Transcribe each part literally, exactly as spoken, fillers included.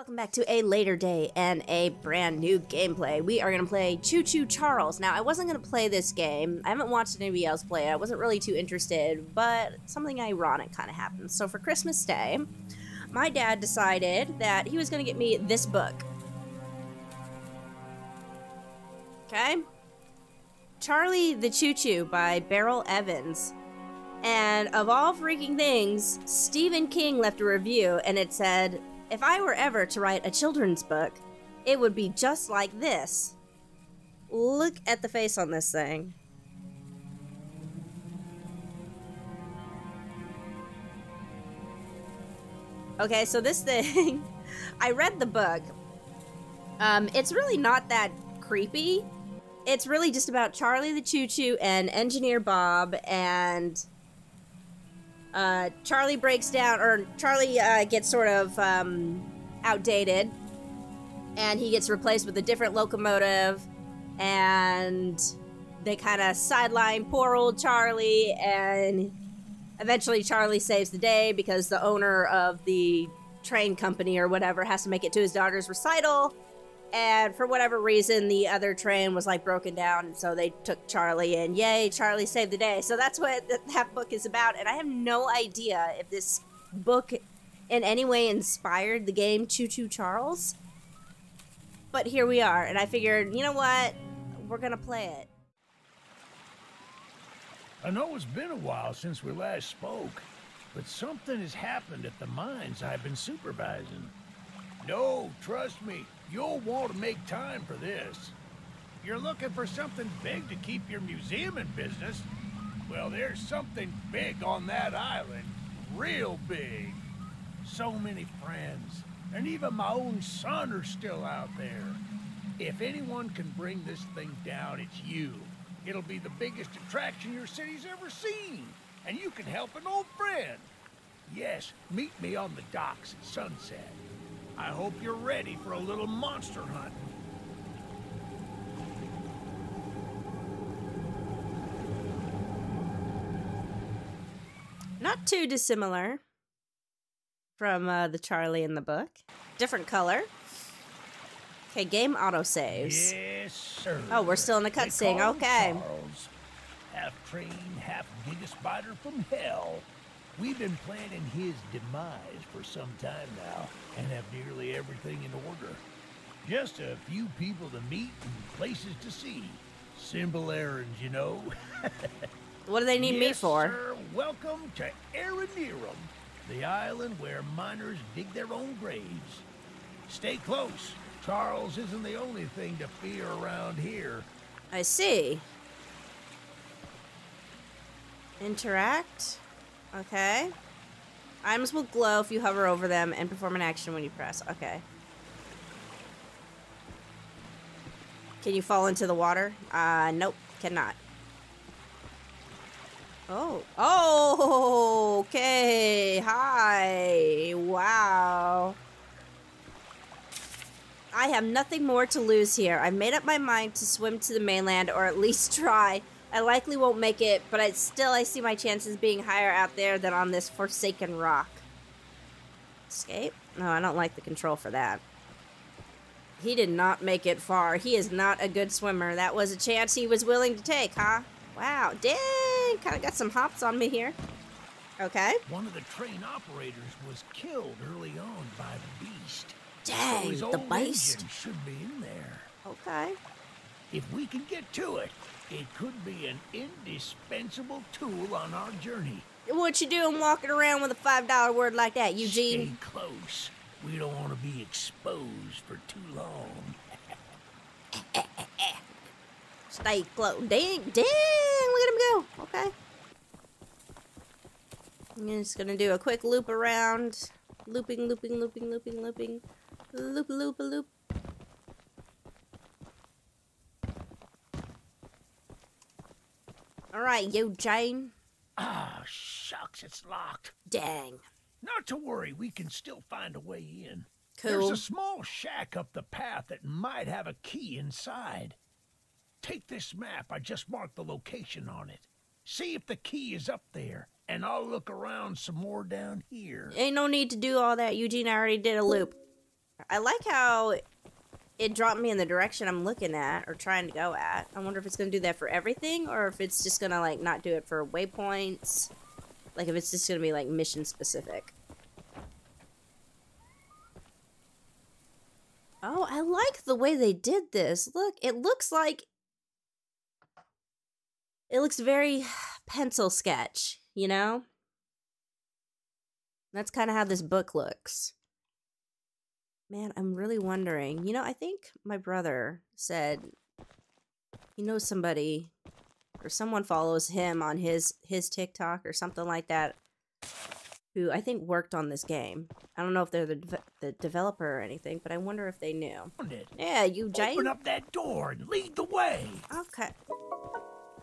Welcome back to a later day and a brand new gameplay. We are going to play Choo Choo Charles. Now, I wasn't going to play this game. I haven't watched anybody else play it. I wasn't really too interested, but something ironic kind of happened. So for Christmas Day, my dad decided that he was going to get me this book. Okay? Charlie the Choo Choo by Beryl Evans. And of all freaking things, Stephen King left a review and it said, "If I were ever to write a children's book, it would be just like this." Look at the face on this thing. Okay, so this thing, I read the book. Um, it's really not that creepy. It's really just about Charlie the Choo Choo and Engineer Bob, and Uh, Charlie breaks down, or Charlie uh, gets sort of um, outdated, and he gets replaced with a different locomotive, and they kind of sideline poor old Charlie, and eventually Charlie saves the day because the owner of the train company or whatever has to make it to his daughter's recital, and for whatever reason the other train was like broken down, and so they took Charlie, and yay, Charlie saved the day. So that's what th that book is about, and I have no idea if this book in any way inspired the game Choo Choo Charles, but here we are, and I figured, you know what, we're gonna play it. I know it's been a while since we last spoke, but something has happened at the mines I've been supervising. No, trust me, you'll want to make time for this. You're looking for something big to keep your museum in business? Well, there's something big on that island. Real big. So many friends, and even my own son are still out there. If anyone can bring this thing down, it's you. It'll be the biggest attraction your city's ever seen, and you can help an old friend. Yes, meet me on the docks at sunset. I hope you're ready for a little monster hunt. Not too dissimilar from uh, the Charlie in the book. Different color. Okay, game autosaves. Yes, sir. Oh, we're still in the cutscene. Okay. Charles, half train, half gigaspider from hell. We've been planning his demise for some time now, and have nearly everything in order. Just a few people to meet and places to see. Simple errands, you know. What do they need yes, me for? Sir, welcome to Erinirum, the island where miners dig their own graves. Stay close. Charles isn't the only thing to fear around here. I see. Interact. Okay. Items will glow if you hover over them and perform an action when you press. Okay. Can you fall into the water? Uh, nope. Cannot. Oh. Oh! Okay. Hi. Wow. I have nothing more to lose here. I've made up my mind to swim to the mainland, or at least try. I likely won't make it, but I still I see my chances being higher out there than on this forsaken rock. Escape? No, I don't like the control for that. He did not make it far. He is not a good swimmer. That was a chance he was willing to take, huh? Wow, dang! Kind of got some hops on me here. Okay. One of the train operators was killed early on by the beast. Dang, so his the beast should be in there. Okay. If we can get to it, it could be an indispensable tool on our journey. What you doing walking around with a five dollar word like that, Eugene? Stay close. We don't want to be exposed for too long. Stay close. Dang, dang, look at him go. Okay. I'm just going to do a quick loop around. Looping, looping, looping, looping, looping. Loop, loop, loop. All right, you, Jane. Ah, shucks, it's locked. Dang. Not to worry, we can still find a way in. Cool. There's a small shack up the path that might have a key inside. Take this map. I just marked the location on it. See if the key is up there, and I'll look around some more down here. Ain't no need to do all that, Eugene. I already did a loop. I like how it dropped me in the direction I'm looking at or trying to go at. I wonder if it's going to do that for everything or if it's just going to, like, not do it for waypoints. Like, if it's just going to be, like, mission-specific. Oh, I like the way they did this. Look, it looks like... It looks very pencil sketch, you know? That's kind of how this book looks. Man, I'm really wondering. You know, I think my brother said he knows somebody or someone follows him on his, his TikTok or something like that who I think worked on this game. I don't know if they're the, de the developer or anything, but I wonder if they knew. Yeah, you giant. Open up that door and lead the way. Okay.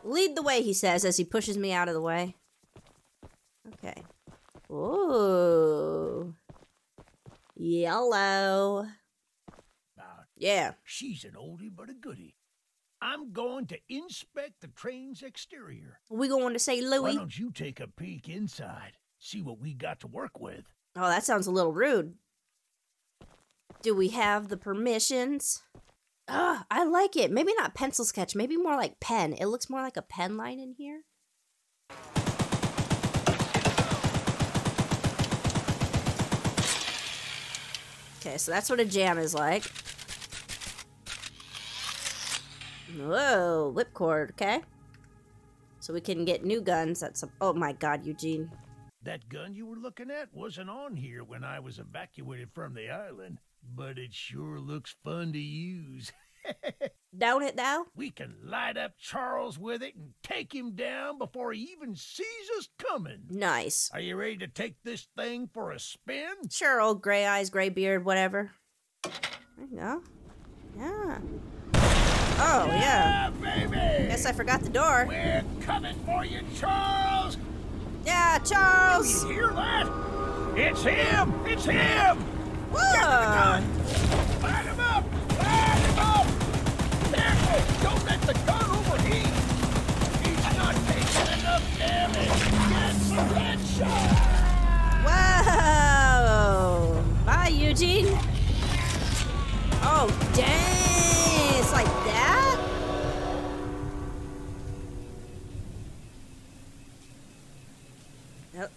Lead the way, he says, as he pushes me out of the way. Okay. Ooh. Yellow. Uh, yeah. She's an oldie but a goodie. I'm going to inspect the train's exterior. We going to say, Louie? Why don't you take a peek inside? See what we got to work with. Oh, that sounds a little rude. Do we have the permissions? Ugh, I like it. Maybe not pencil sketch. Maybe more like pen. It looks more like a pen line in here. Okay, so that's what a jam is like. Whoa, whipcord, okay. So we can get new guns. That's a... Oh my god, Eugene. That gun you were looking at wasn't on here when I was evacuated from the island, but it sure looks fun to use. Don't it, though? We can light up Charles with it and take him down before he even sees us coming. Nice. Are you ready to take this thing for a spin? Sure, old gray eyes, gray beard, whatever. There you go. Yeah. Oh, yeah. Yeah, baby! Guess I forgot the door. We're coming for you, Charles! Yeah, Charles! Did you hear that? It's him! It's him! Whoa! Get to the gun! Light him up! Light him up! Careful! Don't let the gun overheat! He's not taking enough damage! Get the red shot! Whoa! Bye, Eugene! Oh, dang! It's like that?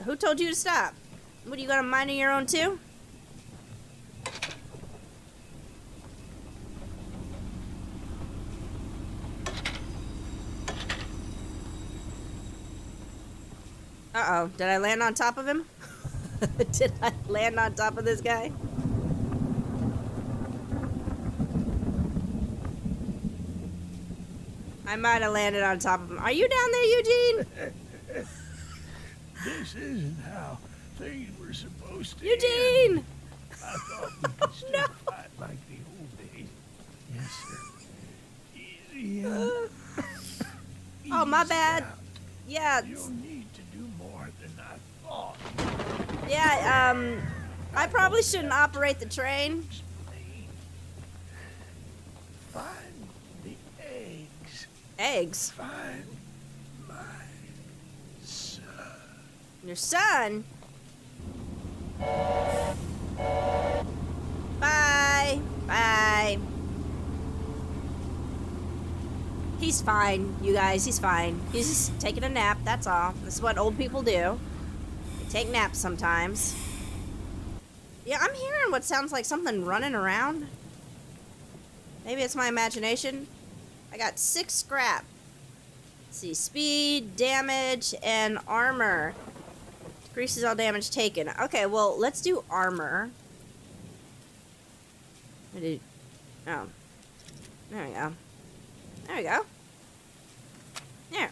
Who told you to stop? What, you got a mind of your own, too? Uh-oh. Did I land on top of him? Did I land on top of this guy? I might have landed on top of him. Are you down there, Eugene? This isn't how things were supposed to Eugene! End. I thought we could still no. fight like the old days. Yes, sir. Easy uh. Easy oh, my bad. Out. Yeah. You'll need to do more than I thought. Yeah, um, I probably shouldn't operate the train. Find the eggs. Eggs? Find your son? Bye. Bye. He's fine, you guys. He's fine. He's just taking a nap, that's all. That's what old people do. They take naps sometimes. Yeah, I'm hearing what sounds like something running around. Maybe it's my imagination. I got six scrap. Let's see, speed, damage, and armor. Decreases all damage taken. Okay, well, let's do armor. I did. Oh. There we go. There we go. There.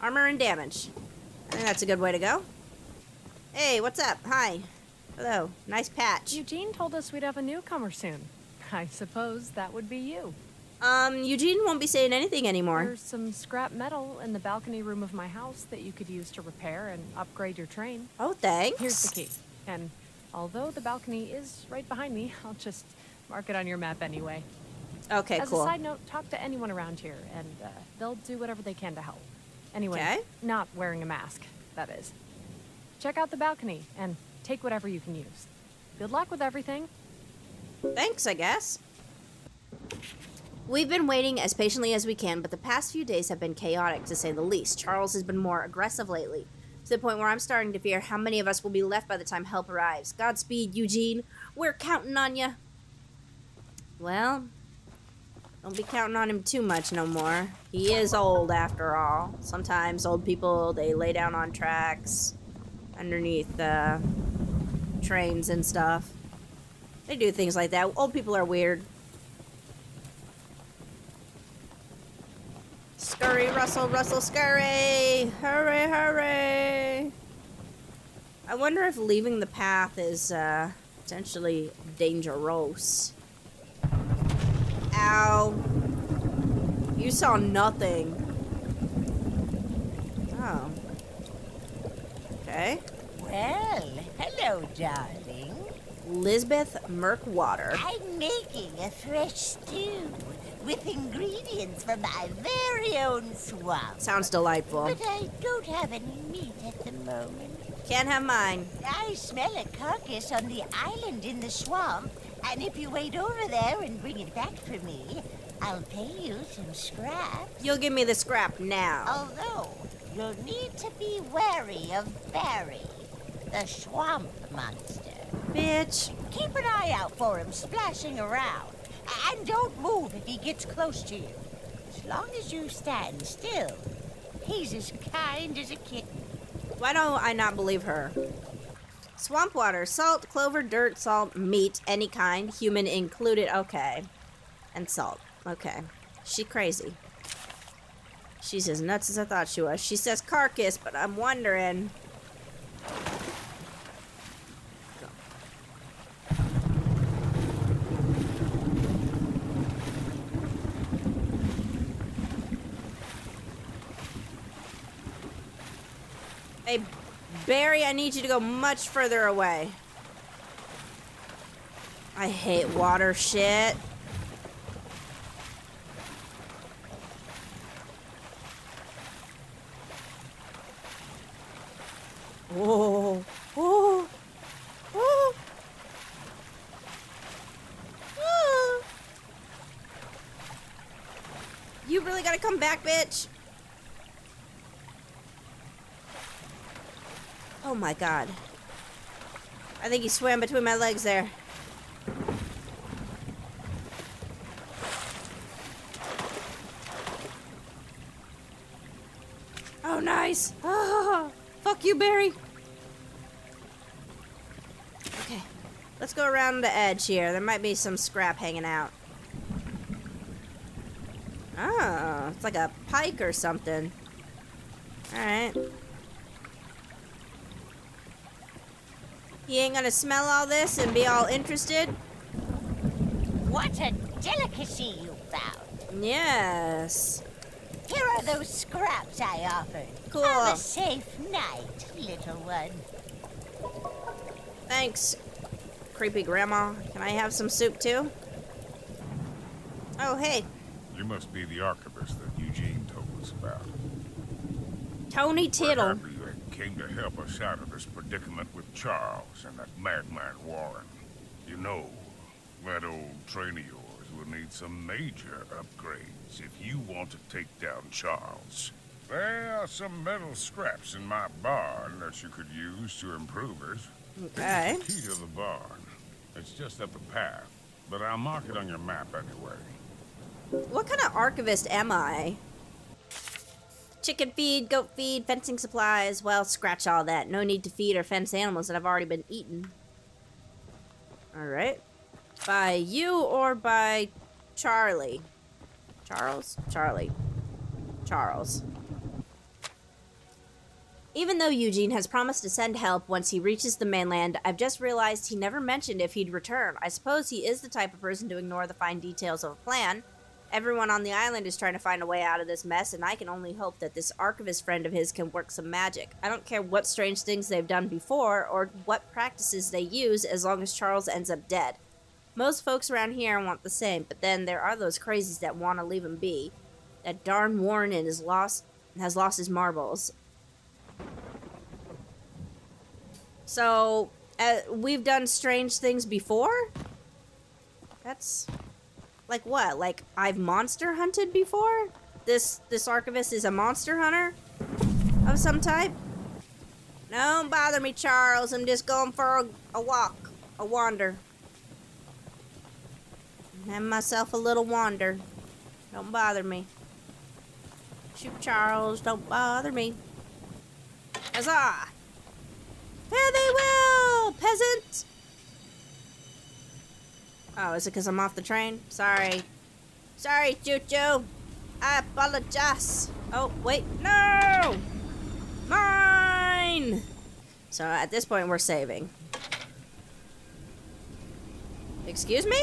Armor and damage. I think that's a good way to go. Hey, what's up? Hi. Hello. Nice patch. Eugene told us we'd have a newcomer soon. I suppose that would be you. Um, Eugene won't be saying anything anymore. There's some scrap metal in the balcony room of my house that you could use to repair and upgrade your train. Oh, thanks. Here's the key. And although the balcony is right behind me, I'll just mark it on your map anyway. Okay, as cool. As a side note, talk to anyone around here, and uh, they'll do whatever they can to help. Anyway, okay. Not wearing a mask, that is. Check out the balcony, and take whatever you can use. Good luck with everything. Thanks, I guess. We've been waiting as patiently as we can, but the past few days have been chaotic, to say the least. Charles has been more aggressive lately, to the point where I'm starting to fear how many of us will be left by the time help arrives. Godspeed, Eugene. We're counting on ya. Well, don't be counting on him too much no more. He is old, after all. Sometimes old people, they lay down on tracks underneath uh, trains and stuff. They do things like that. Old people are weird. Scurry, Russell, Russell, scurry! Hurry, hurry! I wonder if leaving the path is uh, potentially dangerous. Ow. You saw nothing. Oh. Okay. Well, hello, darling. Elizabeth Murkwater. I'm making a fresh stew with ingredients from my very own swamp. Sounds delightful. But I don't have any meat at the moment. Can't have mine. I smell a carcass on the island in the swamp. And if you wait over there and bring it back for me, I'll pay you some scrap. You'll give me the scrap now. Although, you'll need to be wary of Barry, the swamp monster. Bitch. Keep an eye out for him splashing around. And don't move if he gets close to you. As long as you stand still, he's as kind as a kitten. Why don't I not believe her? Swamp water, salt, clover, dirt, salt, meat, any kind, human included, okay. And salt, okay. She crazy. She's as nuts as I thought she was. She says carcass, but I'm wondering. Go. Hey, Barry, I need you to go much further away. I hate water shit. Whoa. Whoa. Whoa. Whoa. You really gotta come back, bitch. Oh my god. I think he swam between my legs there. Oh, nice. Oh, fuck you, Barry. Okay. Let's go around the edge here. There might be some scrap hanging out. Oh, it's like a pike or something. Alright. He ain't gonna smell all this and be all interested. What a delicacy you found. Yes. Here are those scraps I offered. Cool. Have a safe night, little one. Thanks, creepy grandma. Can I have some soup too? Oh, hey. You must be the archivist that Eugene told us about. Tony Tittle. We're happy you came to help us out of this predicament with Charles and that madman Warren. You know, that old train of yours will need some major upgrades if you want to take down Charles. There are some metal scraps in my barn that you could use to improve it. Okay. It's the key to the barn. It's just up the path, but I'll mark it on your map anyway. What kind of archivist am I? Chicken feed, goat feed, fencing supplies. Well, scratch all that. No need to feed or fence animals that have already been eaten. Alright. By you or by Charlie? Charles? Charlie. Charles. Even though Eugene has promised to send help once he reaches the mainland, I've just realized he never mentioned if he'd return. I suppose he is the type of person to ignore the fine details of a plan. Everyone on the island is trying to find a way out of this mess, and I can only hope that this archivist friend of his can work some magic. I don't care what strange things they've done before or what practices they use as long as Charles ends up dead. Most folks around here want the same, but then there are those crazies that want to leave him be. That darn Warren is lost, has lost his marbles. So, uh, we've done strange things before? That's... Like what? Like, I've monster hunted before? This this archivist is a monster hunter? Of some type? Don't bother me, Charles. I'm just going for a, a walk. A wander. Have myself a little wander. Don't bother me. Shoot, Charles. Don't bother me. Huzzah! Fare thee well, peasant! Oh, is it because I'm off the train? Sorry. Sorry, Choo Choo. I apologize. Oh, wait. No! Mine! So at this point, we're saving. Excuse me?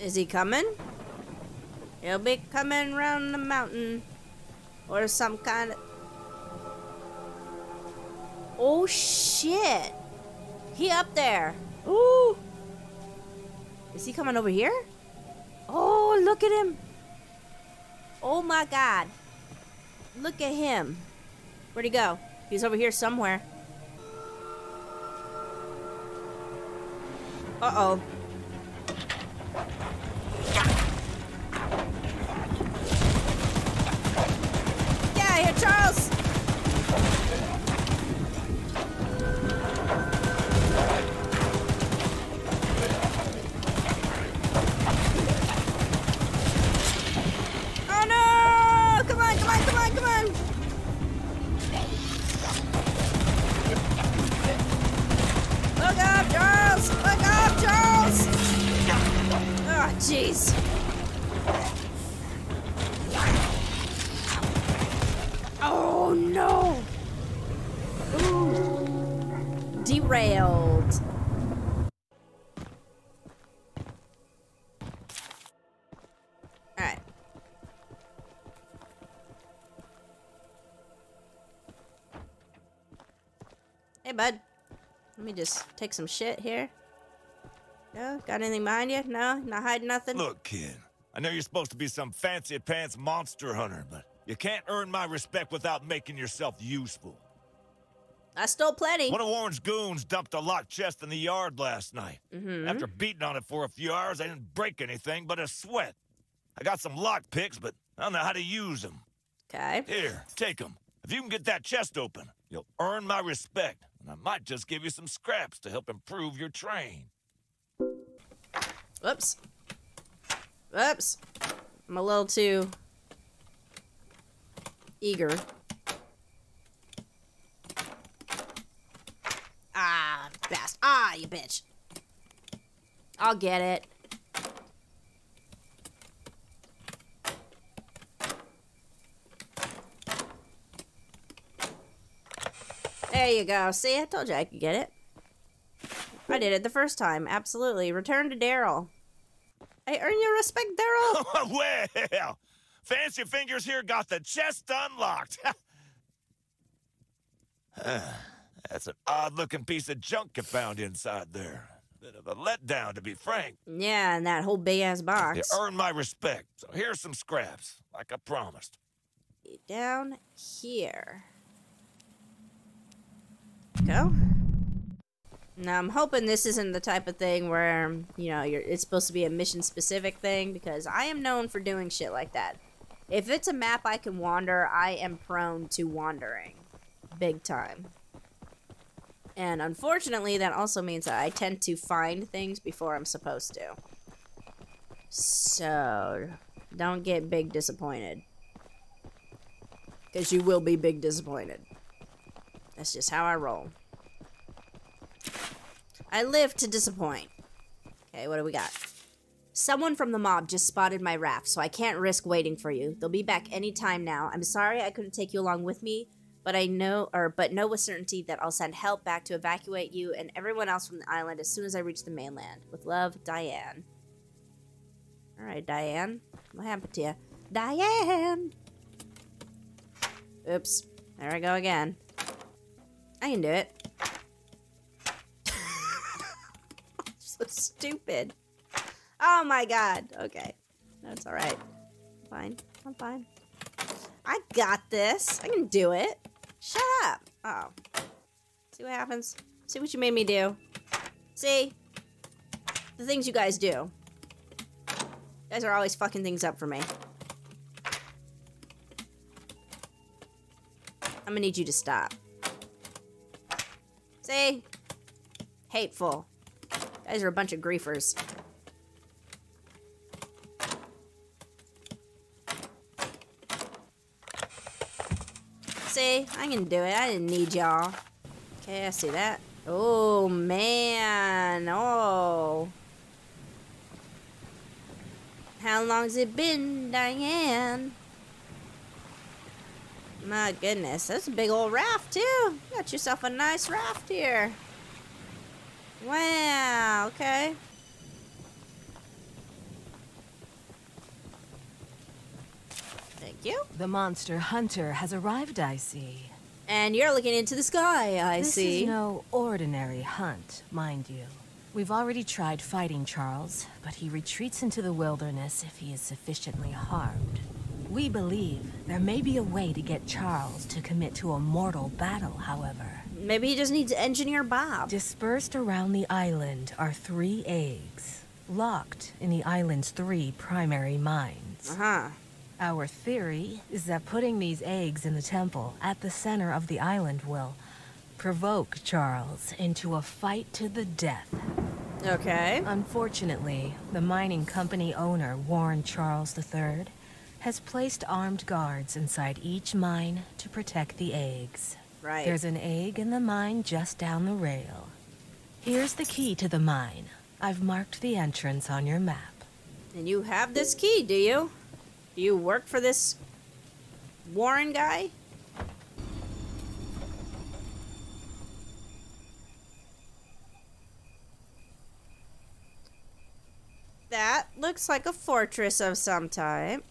Is he coming? He'll be coming round the mountain. Or some kind of... Oh shit! He up there! Ooh! Is he coming over here? Oh, look at him! Oh my god! Look at him! Where'd he go? He's over here somewhere. Uh-oh. Charles! Oh no! Come on, come on, come on, come on! Look up, Charles! Look up, Charles! Oh, jeez. Oh no! Ooh. Derailed. Alright. Hey, bud. Let me just take some shit here. No? Got anything behind you? No? Not hiding nothing? Look, kid. I know you're supposed to be some fancy-pants monster hunter, but... You can't earn my respect without making yourself useful. I stole plenty. One of Warren's goons dumped a locked chest in the yard last night. Mm-hmm. After beating on it for a few hours, I didn't break anything but a sweat. I got some lock picks, but I don't know how to use them. Okay. Here, take them. If you can get that chest open, you'll earn my respect. And I might just give you some scraps to help improve your train. Whoops. Whoops. I'm a little too... eager. Ah, bastard. Ah, you bitch. I'll get it. There you go. See, I told you I could get it. I did it the first time. Absolutely. Return to Daryl. I earn your respect, Daryl. Well... Fancy fingers here got the chest unlocked. uh, that's an odd-looking piece of junk you found inside there. Bit of a letdown, to be frank. Yeah, and that whole big-ass box. You earned my respect, so here's some scraps, like I promised. Down here. Go. Now, I'm hoping this isn't the type of thing where, you know, you're, it's supposed to be a mission-specific thing, because I am known for doing shit like that. If it's a map I can wander, I am prone to wandering. Big time. And unfortunately, that also means that I tend to find things before I'm supposed to. So, don't get big disappointed. Because you will be big disappointed. That's just how I roll. I live to disappoint. Okay, what do we got? Someone from the mob just spotted my raft, so I can't risk waiting for you. They'll be back any time now. I'm sorry I couldn't take you along with me, but I know, or but know with certainty that I'll send help back to evacuate you and everyone else from the island as soon as I reach the mainland. With love, Diane. All right, Diane. What happened to you? Diane! Oops. There I go again. I can do it. so stupid. Oh my god. Okay. No, it's alright. I'm fine. I'm fine. I got this. I can do it. Shut up. Oh. See what happens. See what you made me do. See? The things you guys do. You guys are always fucking things up for me. I'm gonna need you to stop. See? Hateful. You guys are a bunch of griefers. See? I can do it. I didn't need y'all. Okay, I see that. Oh, man. Oh. How long's it been, Diane? My goodness, that's a big old raft, too. You got yourself a nice raft here. Wow, okay. Thank you. The monster hunter has arrived, I see. And you're looking into the sky, I this see. This is no ordinary hunt, mind you. We've already tried fighting Charles, but he retreats into the wilderness if he is sufficiently harmed. We believe there may be a way to get Charles to commit to a mortal battle, however. Maybe he just needs Engineer Bob. Dispersed around the island are three eggs, locked in the island's three primary mines. Uh-huh. Our theory is that putting these eggs in the temple at the center of the island will provoke Charles into a fight to the death. Okay. Unfortunately, the mining company owner, Warren Charles the third, has placed armed guards inside each mine to protect the eggs. Right. There's an egg in the mine just down the rail. Here's the key to the mine. I've marked the entrance on your map. And you have this key, do you? Do you work for this Warren guy? That looks like a fortress of some type.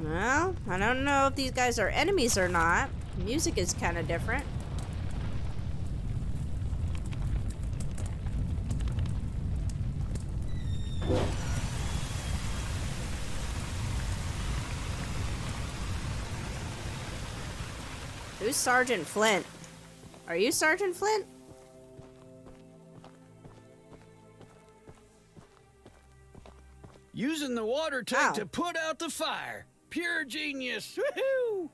Well, I don't know if these guys are enemies or not. The music is kind of different. Who's Sergeant Flint? Are you Sergeant Flint? Using the water tank oh. to put out the fire. Pure genius. Woohoo!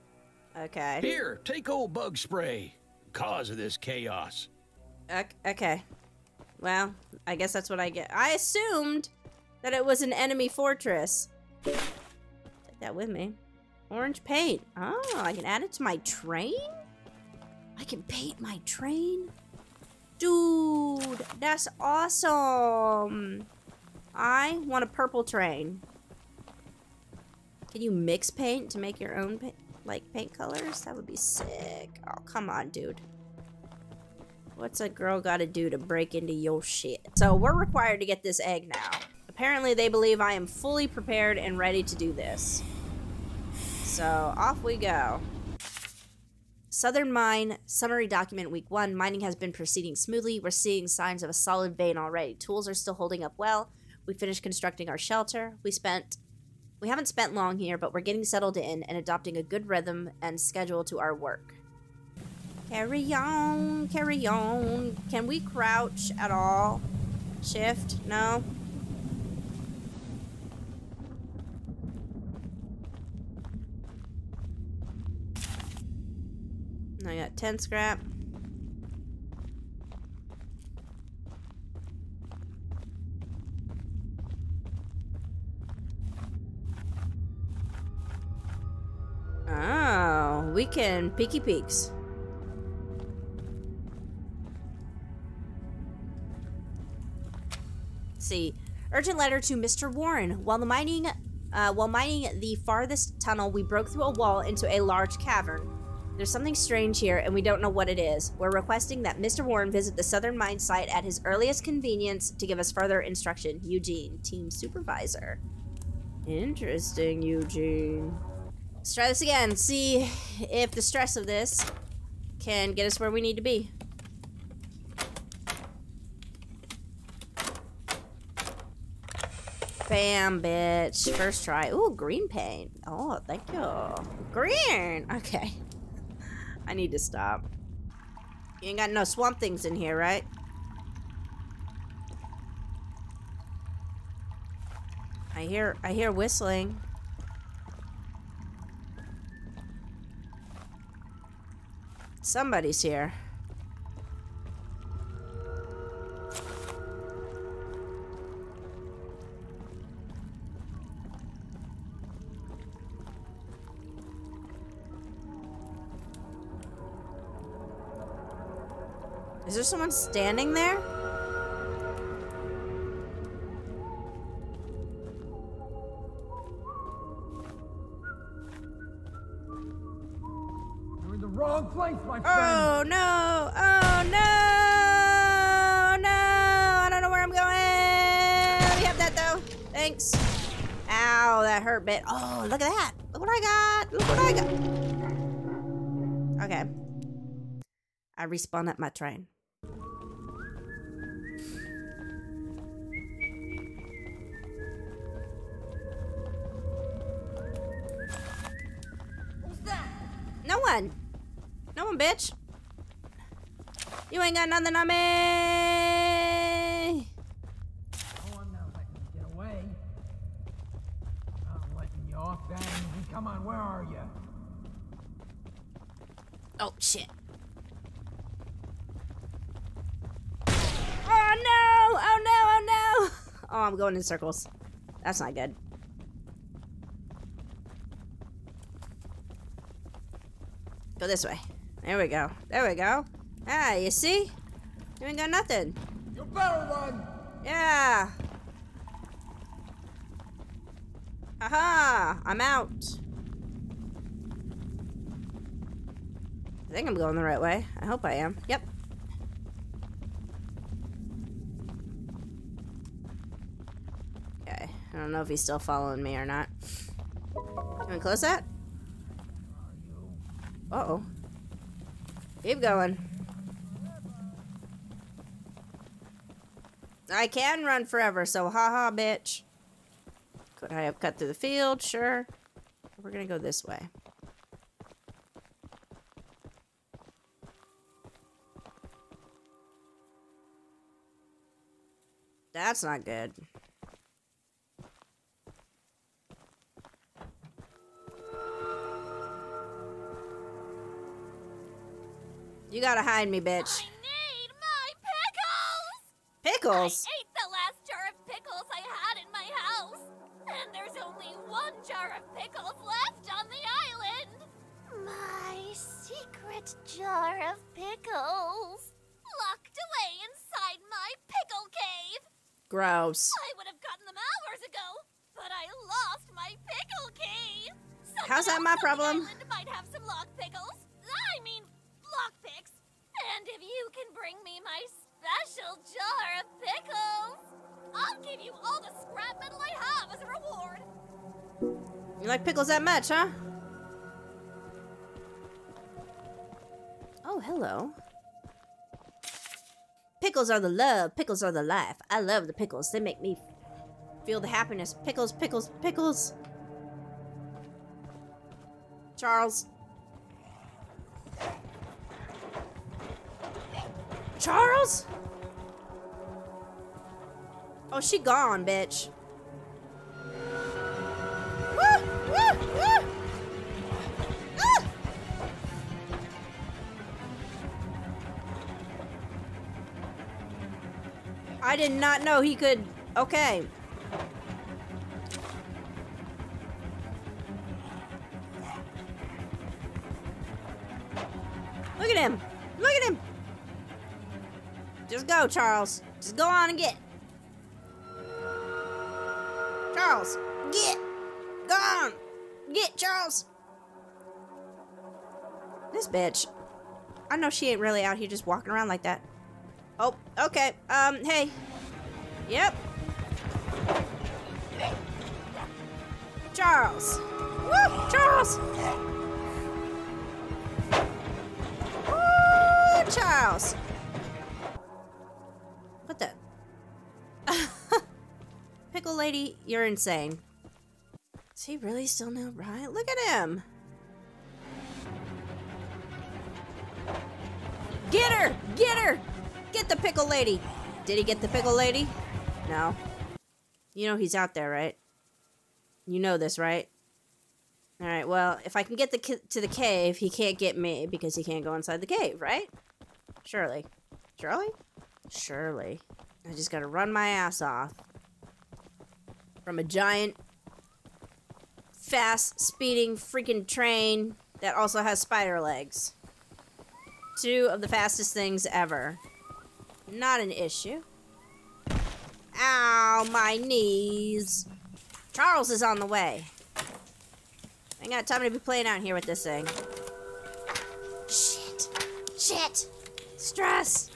Okay. Here, take old bug spray. Cause of this chaos. Okay. Well, I guess that's what I get. I assumed that it was an enemy fortress. Take that with me. Orange paint. Oh, I can add it to my train? I can paint my train? Dude, that's awesome. I want a purple train. Can you mix paint to make your own, paint, like, paint colors? That would be sick. Oh, come on, dude. What's a girl gotta do to break into your shit? So, we're required to get this egg now. Apparently, they believe I am fully prepared and ready to do this. So, off we go. Southern Mine, Summary Document Week one. Mining has been proceeding smoothly. We're seeing signs of a solid vein already. Tools are still holding up well. We finished constructing our shelter. We spent... We haven't spent long here, but we're getting settled in and adopting a good rhythm and schedule to our work. Carry on, carry on. Can we crouch at all? Shift? No? I got ten scrap. Oh, we can peeky peeks. See, urgent letter to Mister Warren. While the mining, uh, while mining the farthest tunnel, we broke through a wall into a large cavern. There's something strange here, and we don't know what it is. We're requesting that Mister Warren visit the Southern Mine site at his earliest convenience to give us further instruction. Eugene, team supervisor. Interesting, Eugene. Let's try this again. See if the stress of this can get us where we need to be. Bam, bitch. First try. Ooh, green paint. Oh, thank you. Green! Okay. I need to stop. You ain't got no swamp things in here, right? I hear, I hear whistling. Somebody's here. Is there someone standing there? You're in the wrong place, my friend. Oh no! Oh no! No! I don't know where I'm going. Let me have that though. Thanks. Ow, that hurt bit. Oh, look at that! Look what I got! Look what I got! Okay. I respawned at my train. No one! No one, bitch! You ain't got nothing on me! Oh, I'm not letting you get away. I'm not letting you off that easy. Come on, where are you? Oh, shit. Oh, no! Oh, no! Oh, no! Oh, I'm going in circles. That's not good. Go this way. There we go. There we go. Ah, you see? You ain't got nothing. You better run! Yeah! Aha! I'm out. I think I'm going the right way. I hope I am. Yep. Okay. I don't know if he's still following me or not. Can we close that? Uh-oh. Keep going. I can run forever, so haha, bitch. Could I have cut through the field? Sure. We're gonna go this way. That's not good. You gotta hide me, bitch. I need my pickles! Pickles? I ate the last jar of pickles I had in my house. And there's only one jar of pickles left on the island. My secret jar of pickles. Locked away inside my pickle cave. Gross. I would have gotten them hours ago, but I lost my pickle cave. Someone How's that my problem? On the island might have some locked pickles. I mean... lockpicks, and if you can bring me my special jar of pickles, I'll give you all the scrap metal I have as a reward. You like pickles that much, huh? Oh, hello. Pickles are the love. Pickles are the life. I love the pickles. They make me feel the happiness. Pickles, pickles, pickles. Charles. Charles? Oh, she gone, bitch. Woo! Woo! Woo! Ah! I did not know he could... Okay. Look at him. Look at him. Just go, Charles. Just go on and get. Charles, get. Go on. Get, Charles. This bitch. I know she ain't really out here just walking around like that. Oh, okay. Um, hey. Yep. Charles. Woo, Charles! Woo, Charles! What the? Pickle lady, you're insane. Is he really still no right? Look at him! Get her! Get her! Get the pickle lady! Did he get the pickle lady? No. You know he's out there, right? You know this, right? Alright, well, if I can get the ki to the cave, he can't get me because he can't go inside the cave, right? Surely. Surely? Surely. I just gotta run my ass off. From a giant, fast, speeding freaking train that also has spider legs. Two of the fastest things ever. Not an issue. Ow, my knees. Charles is on the way. I ain't got time to be playing out here with this thing. Shit. Shit. Stress.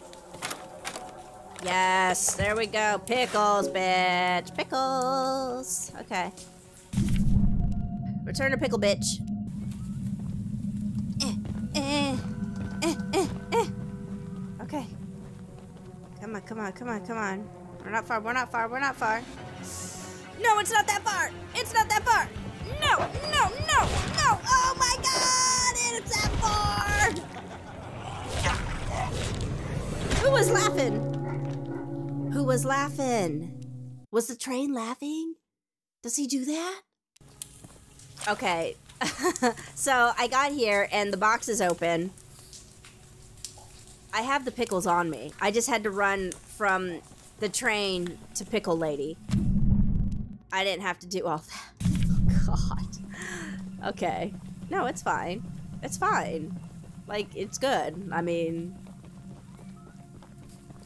Yes, there we go. Pickles, bitch. Pickles. Okay. Return to pickle, bitch. Eh, eh, eh, eh, eh. Okay. Come on, come on, come on, come on. We're not far, we're not far, we're not far. No, it's not that far! It's not that far! No, no, no, no! Oh my god! It's that far! Who was laughing? Who was laughing? Was the train laughing? Does he do that? Okay. So I got here and the box is open. I have the pickles on me. I just had to run from the train to pickle lady. I didn't have to do all that. Oh, God. Okay. No, it's fine. It's fine. Like, it's good. I mean,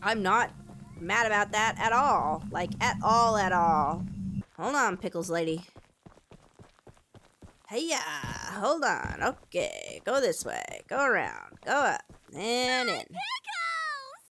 I'm not mad about that at all. Like, at all, at all. Hold on, pickles lady. Hey-ya. Hold on. Okay. Go this way. Go around. Go up. And in.